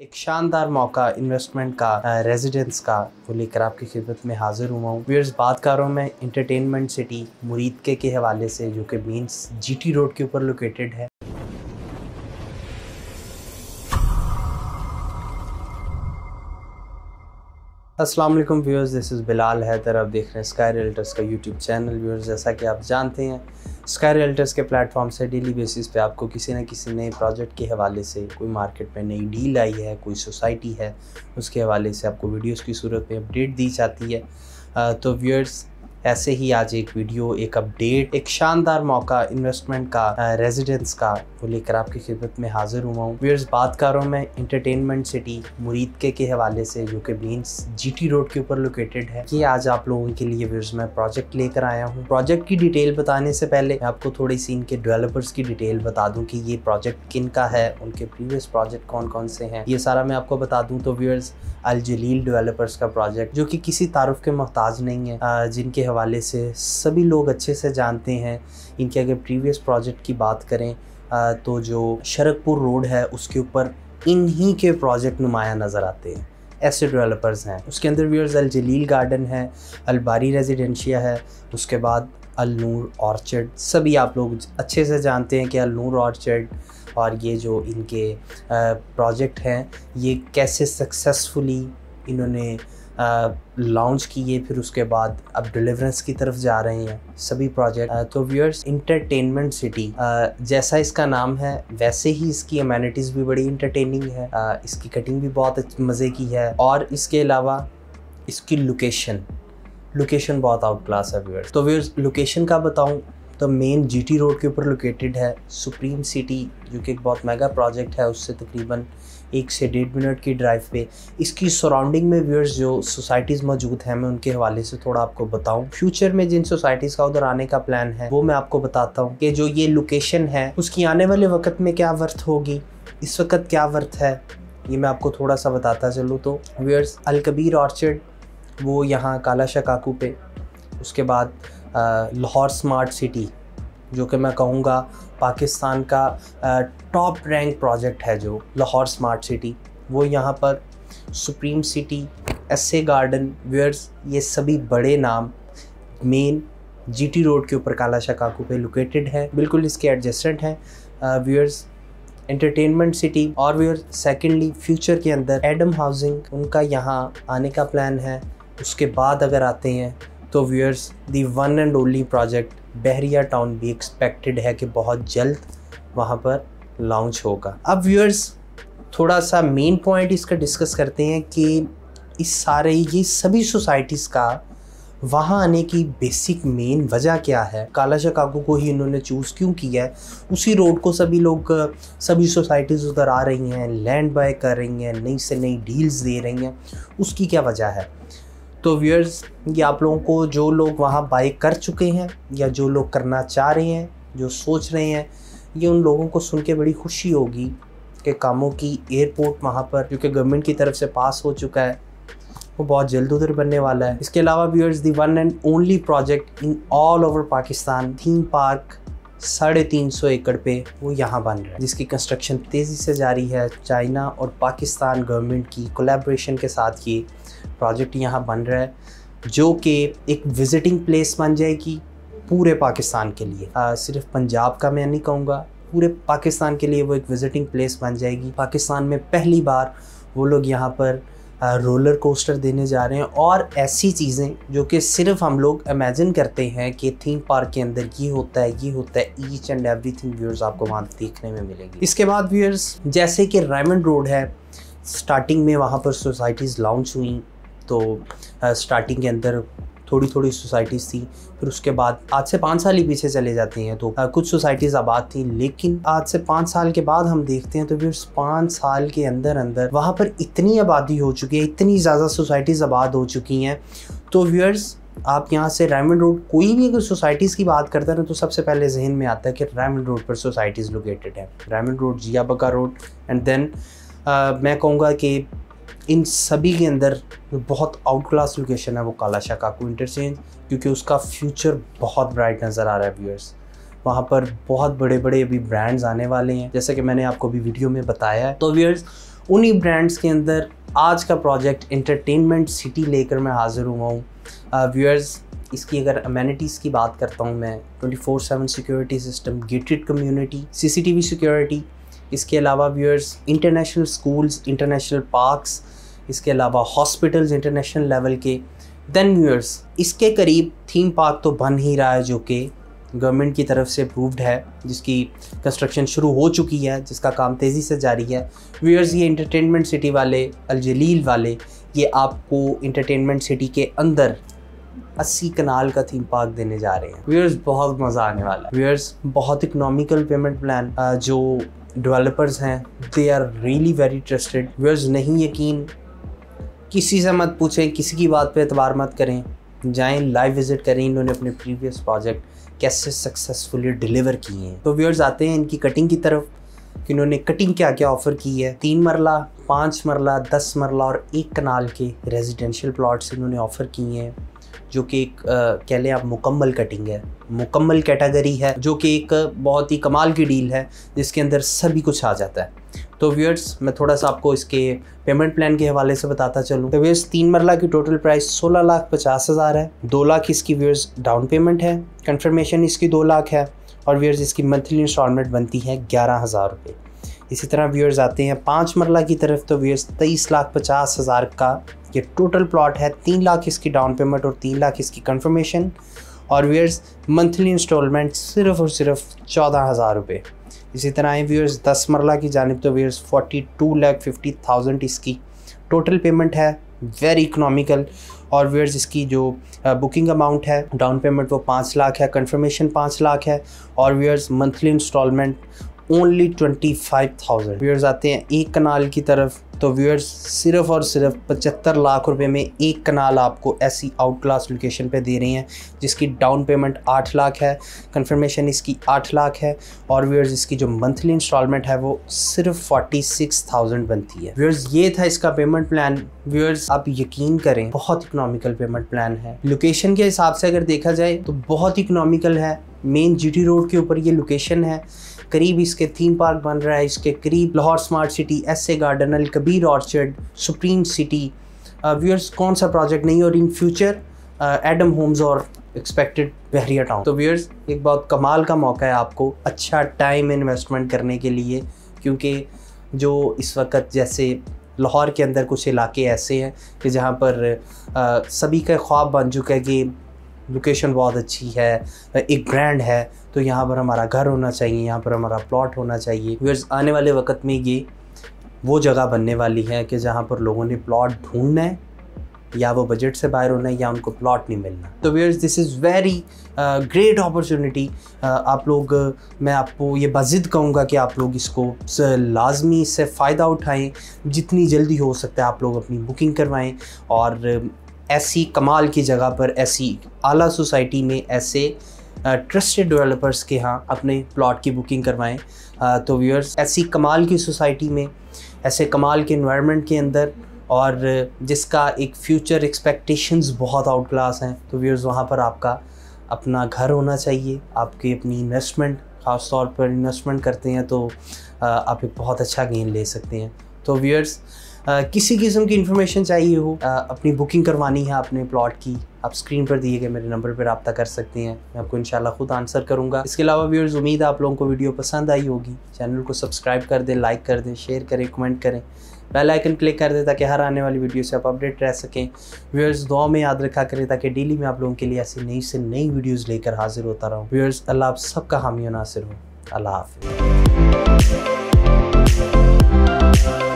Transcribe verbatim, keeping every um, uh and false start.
एक शानदार मौका इन्वेस्टमेंट का, रेजिडेंस का, वो लेकर आपकी खिदमत में हाजिर हुआ हूँ। व्यूअर्स, बात कर रहा हूँ मैं इंटरटेनमेंट सिटी मुरीदके के हवाले से, जो कि मीन्स जीटी रोड के ऊपर लोकेटेड है। अस्सलाम वालेकुम viewers, this is Bilal Haider. आप देख रहे हैं स्काई रियल्टर्स का यूट्यूब चैनल। व्यूअर्स, जैसा कि आप जानते हैं, स्काई रियल्टर्स के प्लेटफॉर्म से डेली बेसिस पे आपको किसी न किसी नए प्रोजेक्ट के हवाले से, कोई मार्केट में नई डील आई है, कोई सोसाइटी है, उसके हवाले से आपको वीडियोस की सूरत में अपडेट दी जाती है। आ, तो व्यूअर्स, ऐसे ही आज एक वीडियो, एक अपडेट, एक शानदार मौका इन्वेस्टमेंट का, रेजिडेंस का, वो लेकर आपकी खिदमत में हाजिर हुआ हूँ। व्यूअर्स, बात कर रहा हूँ मैं इंटरटेनमेंट सिटी मुरीदके के हवाले से, जो कि मीन्स जीटी रोड के ऊपर लोकेटेड है। ये आज आप लोगों के लिए व्यूअर्स मैं प्रोजेक्ट लेकर आया हूँ। प्रोजेक्ट की डिटेल बताने से पहले मैं आपको थोड़ी सी इनके डेवलपर्स की डिटेल बता दूँ कि ये प्रोजेक्ट किन का है, उनके प्रीवियस प्रोजेक्ट कौन कौन से हैं, ये सारा मैं आपको बता दूँ। तो व्यूअर्स, अल जलील डेवलपर्स का प्रोजेक्ट, जो कि किसी तारुफ के मोहताज नहीं है, जिनके हवाले से सभी लोग अच्छे से जानते हैं। इनके अगर प्रीवियस प्रोजेक्ट की बात करें तो जो शरकपुर रोड है उसके ऊपर इन्हीं के प्रोजेक्ट नुमाया नज़र आते हैं, ऐसे डेवलपर्स हैं। उसके अंदर व्यूअर्स अल जलील गार्डन है, अल बारी रेजिडेंशियल है, उसके बाद अल नूर ऑर्चर्ड, सभी आप लोग अच्छे से जानते हैं कि अल नूर ऑर्चर्ड और ये जो इनके प्रोजेक्ट हैं ये कैसे सक्सेसफुली इन्होंने लॉन्च किए, फिर उसके बाद अब डिलीवरेंस की तरफ जा रहे हैं सभी प्रोजेक्ट। आ, तो व्यूअर्स, इंटरटेनमेंट सिटी जैसा इसका नाम है वैसे ही इसकी अमेनिटीज़ भी बड़ी इंटरटेनिंग है। आ, इसकी कटिंग भी बहुत मज़े की है और इसके अलावा इसकी लोकेशन लोकेशन बहुत आउट क्लास है व्यूअर्स। तो व्यूअर्स, लोकेशन का बताऊँ तो मेन जीटी रोड के ऊपर लोकेटेड है। सुप्रीम सिटी जो कि एक बहुत मेगा प्रोजेक्ट है, उससे तकरीबन एक से डेढ़ मिनट की ड्राइव पे इसकी सराउंडिंग में व्यूअर्स जो सोसाइटीज़ मौजूद हैं, मैं उनके हवाले से थोड़ा आपको बताऊं। फ्यूचर में जिन सोसाइटीज़ का उधर आने का प्लान है वो मैं आपको बताता हूं कि जो ये लोकेशन है उसकी आने वाले वक्त में क्या वर्थ होगी, इस वक्त क्या वर्थ है, ये मैं आपको थोड़ा सा बताता चलूँ। तो व्यूअर्स, अलकबीर ऑर्चर्ड वो यहाँ काला शकाकू पे, उसके बाद लाहौर स्मार्ट सिटी जो कि मैं कहूँगा पाकिस्तान का टॉप रैंक प्रोजेक्ट है जो लाहौर स्मार्ट सिटी, वो यहाँ पर supreme city, SA garden. Viewers, ये सभी बड़े नाम मेन जीटी रोड के ऊपर काला शकाकू पे लोकेटेड है, बिल्कुल इसके एडजेसेंट हैं व्यूअर्स एंटरटेनमेंट सिटी। और व्यूअर्स, सेकेंडली फ्यूचर के अंदर एडम हाउसिंग उनका यहाँ आने का प्लान है। उसके बाद अगर आते हैं तो viewers, the one and only project Bahria town भी एक्सपेक्टेड है कि बहुत जल्द वहाँ पर लॉन्च होगा। अब व्यूअर्स, थोड़ा सा मेन पॉइंट इसका डिस्कस करते हैं कि इस सारे ये सभी सोसाइटीज़ का वहाँ आने की बेसिक मेन वजह क्या है, काला शकाकू को ही इन्होंने चूज़ क्यों किया है। उसी रोड को सभी लोग, सभी सोसाइटीज़ उधर आ रही हैं, लैंड बाय कर रही हैं, नई से नई डील्स दे रही हैं, उसकी क्या वजह है। तो व्यूअर्स, ये आप लोगों को, जो लोग वहाँ बाई कर चुके हैं या जो लोग करना चाह रहे हैं, जो सोच रहे हैं, ये उन लोगों को सुन के बड़ी खुशी होगी कि कामों की एयरपोर्ट वहाँ पर जो कि गवर्नमेंट की तरफ से पास हो चुका है वो बहुत जल्द उधर बनने वाला है। इसके अलावा viewers, the one and only project in all over Pakistan theme park साढ़े तीन सौ एकड़ पे वो यहाँ बन रहा है, जिसकी कंस्ट्रक्शन तेज़ी से जारी है। चाइना और पाकिस्तान गवर्नमेंट की कोलैबोरेशन के साथ ये प्रोजेक्ट यहाँ बन रहा है, जो कि एक विजिटिंग प्लेस बन जाएगी पूरे पाकिस्तान के लिए। आ, सिर्फ पंजाब का मैं नहीं कहूँगा, पूरे पाकिस्तान के लिए वो एक विजिटिंग प्लेस बन जाएगी। पाकिस्तान में पहली बार वो लोग यहाँ पर आ, रोलर कोस्टर देने जा रहे हैं और ऐसी चीज़ें जो कि सिर्फ हम लोग इमेजिन करते हैं कि थीम पार्क के अंदर ये होता है, ये होता है, ईच एंड एवरीथिंग व्यूअर्स आपको वहाँ देखने में मिलेगी। इसके बाद व्यूअर्स, जैसे कि रायमंड रोड है, स्टार्टिंग में वहाँ पर सोसाइटीज़ लॉन्च हुई, तो स्टार्टिंग के अंदर थोड़ी थोड़ी सोसाइटीज़ थी, फिर उसके बाद आज से पाँच साल ही पीछे चले जाते हैं तो आ, कुछ सोसाइटीज़ आबाद थी, लेकिन आज से पाँच साल के बाद हम देखते हैं तो फिर पाँच साल के अंदर अंदर वहाँ पर इतनी आबादी हो चुकी है, इतनी ज़्यादा सोसाइटीज़ आबाद हो चुकी हैं। तो व्यूअर्स, आप यहाँ से रायमंड रोड, कोई भी अगर सोसाइटीज़ की बात करते हैं तो सबसे पहले जहन में आता है कि रायमंड रोड पर सोसाइटीज़ लोकेटेड है, Raymond Road, Zia Baka Road, and then मैं कहूँगा कि इन सभी के अंदर बहुत आउट क्लास लोकेशन है वो काला शकाकू इंटरचेंज, क्योंकि उसका फ्यूचर बहुत ब्राइट नज़र आ रहा है व्यूअर्स। वहाँ पर बहुत बड़े बड़े अभी ब्रांड्स आने वाले हैं, जैसे कि मैंने आपको भी वीडियो में बताया है। तो व्यूअर्स, उन्हीं ब्रांड्स के अंदर आज का प्रोजेक्ट एंटरटेनमेंट सिटी लेकर मैं हाज़िर हुआ हूँ। व्यूअर्स, इसकी अगर अमेनिटीज़ की बात करता हूँ मैं, twenty four seven security system, gated community, CCTV security, इसके अलावा viewers international schools, international parks, इसके अलावा हॉस्पिटल्स इंटरनेशनल लेवल के। देन व्यूअर्स इसके करीब थीम पार्क तो बन ही रहा है जो कि गवर्नमेंट की तरफ से अप्रूव्ड है, जिसकी कंस्ट्रक्शन शुरू हो चुकी है, जिसका काम तेज़ी से जारी है। व्यूअर्स ये इंटरटेनमेंट सिटी वाले, अल जलील वाले, ये आपको इंटरटेनमेंट सिटी के अंदर अस्सी कनाल का थीम पार्क देने जा रहे हैं। व्यूअर्स बहुत मज़ा आने वाला है। व्यूअर्स बहुत इकनॉमिकल पेमेंट प्लान जो डेवलपर्स हैं, they are really very trusted. Viewers नहीं यकीन, किसी से मत पूछें, किसी की बात पे एतबार मत करें, जाएं लाइव विज़िट करें। इन्होंने अपने प्रीवियस प्रोजेक्ट कैसे सक्सेसफुली डिलीवर किए हैं। तो व्यूअर्स आते हैं इनकी कटिंग की तरफ कि इन्होंने कटिंग क्या क्या ऑफ़र की है। तीन मरला, पाँच मरला, दस मरला और एक कनाल के रेजिडेंशियल प्लॉट्स इन्होंने ऑफ़र किए हैं, जो कि एक कह लें आप मुकम्मल कटिंग है, मुकम्मल कैटेगरी है, जो कि एक बहुत ही कमाल की डील है जिसके अंदर सभी कुछ आ जाता है। तो व्यूअर्स मैं थोड़ा सा आपको इसके पेमेंट प्लान के हवाले से बताता चलूँ। तो व्यूअर्स तीन मरला की टोटल प्राइस सोलह लाख पचास हज़ार है, दो लाख इसकी व्यूअर्स डाउन पेमेंट है, कन्फर्मेशन इसकी दो लाख है और व्यूअर्स इसकी मंथली इंस्टॉलमेंट बनती है ग्यारह हज़ार रुपये। इसी तरह व्यूअर्स आते हैं पाँच मरला की तरफ। तो व्यूअर्स तेईस लाख पचास हज़ार का ये टोटल प्लॉट है, तीन लाख इसकी डाउन पेमेंट और तीन लाख इसकी कंफर्मेशन और व्यूअर्स मंथली इंस्टॉलमेंट सिर्फ और सिर्फ चौदह हज़ार रुपये। इसी तरह आए व्यूअर्स दस मरला की जानिब। तो viewers forty two lakh fifty thousand इसकी टोटल पेमेंट है, वेरी इकनॉमिकल। और व्यूअर्स इसकी जो बुकिंग अमाउंट है, डाउन पेमेंट वो पाँच लाख है, कन्फर्मेशन पाँच लाख है और viewers monthly instalment only twenty five thousand. Viewers आते हैं एक कनाल की तरफ। तो व्यूअर्स सिर्फ और सिर्फ पचहत्तर लाख रुपए में एक कनाल आपको ऐसी आउट क्लास लोकेशन पे दे रहे हैं, जिसकी डाउन पेमेंट आठ लाख है, कन्फर्मेशन इसकी आठ लाख है और व्यूअर्स इसकी जो मंथली इंस्टॉलमेंट है वो सिर्फ फोर्टी सिक्स थाउजेंड बनती है। व्यूअर्स ये था इसका पेमेंट प्लान। व्यूअर्स आप यकीन करें बहुत इकनॉमिकल पेमेंट प्लान है। लोकेशन के हिसाब से अगर देखा जाए तो बहुत इकनॉमिकल है। मेन जीटी रोड के ऊपर ये लोकेशन है, करीब इसके थीम पार्क बन रहा है, इसके करीब Lahore smart city, SA garden, Alkabir orchard, supreme city. Viewers कौन सा प्रोजेक्ट नहीं, और इन फ्यूचर एडम होम्स और एक्सपेक्टेड बहरिया टाउन। तो व्यूअर्स एक बहुत कमाल का मौका है आपको अच्छा टाइम इन्वेस्टमेंट करने के लिए, क्योंकि जो इस वक्त जैसे लाहौर के अंदर कुछ इलाके ऐसे हैं कि जहाँ पर आ, सभी का ख्वाब बन चुका है कि लोकेशन बहुत अच्छी है, एक ब्रांड है, तो यहाँ पर हमारा घर होना चाहिए, यहाँ पर हमारा प्लॉट होना चाहिए। व्यूअर्स आने वाले वक्त में ये वो जगह बनने वाली है कि जहाँ पर लोगों ने प्लॉट ढूंढना है, या वो बजट से बाहर होना है, या उनको प्लॉट नहीं मिलना। तो viewers this is very great opportunity. आप लोग, मैं आपको ये बाजिद कहूँगा कि आप लोग इसको लाजमी इससे फ़ायदा उठाएँ, जितनी जल्दी हो सकता है आप लोग अपनी बुकिंग करवाएँ और ऐसी कमाल की जगह पर, ऐसी आला सोसाइटी में, ऐसे ट्रस्टेड डेवलपर्स के यहाँ अपने प्लॉट की बुकिंग करवाएं। तो व्यूअर्स ऐसी कमाल की सोसाइटी में, ऐसे कमाल के एनवायरनमेंट के अंदर, और जिसका एक फ्यूचर एक्सपेक्टेशंस बहुत आउट क्लास हैं। तो व्यूअर्स वहाँ पर आपका अपना घर होना चाहिए, आपकी अपनी इन्वेस्टमेंट, ख़ास तौर पर इन्वेस्टमेंट करते हैं तो आप एक बहुत अच्छा गेन ले सकते हैं। तो व्यूअर्स Uh, किसी किस्म की इन्फॉर्मेशन चाहिए हो, uh, अपनी बुकिंग करवानी है अपने प्लॉट की, आप स्क्रीन पर दिए गए मेरे नंबर पर रब्ता कर सकते हैं, मैं आपको इंशाल्लाह खुद आंसर करूंगा। इसके अलावा व्यूअर्स उम्मीद है आप लोगों को वीडियो पसंद आई होगी। चैनल को सब्सक्राइब कर दें, लाइक कर दें, शेयर करें, कमेंट करें, बेल आइकन क्लिक कर दें ताकि हर आने वाली वीडियो से आप अपडेट रह सकें। व्यूअर्स दुआ में याद रखा करें ताकि डेली में आप लोगों के लिए ऐसी नई से नई वीडियोज़ लेकर हाजिर होता रहूँ। व्यूअर्स अल्लाह आप सबका हामी और नासिर हो। अल्लाह हाफ़िज़।